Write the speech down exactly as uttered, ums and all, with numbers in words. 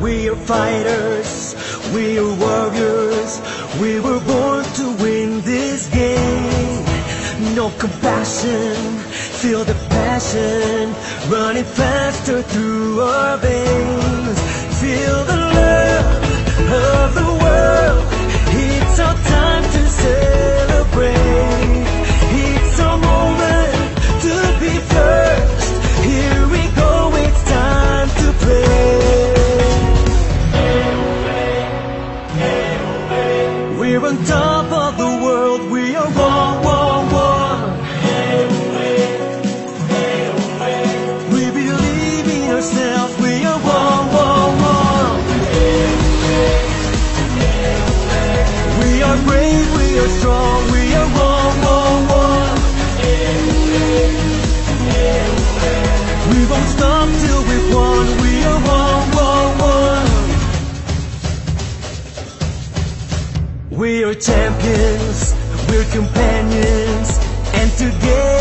We are fighters, we are warriors. We were born to win this game. No compassion, feel the passion running faster through our veins. Feel the love of the world. It's our time to celebrate. It's our moment to be first. Here we go, it's time to play. We're on top of the world. We are one, one, one. We believe in ourselves. We are one, one, one. We are brave, we are strong. We are one, one, one. We won't stop till we've won. We are one, one, one. We are champions, we're companions, and together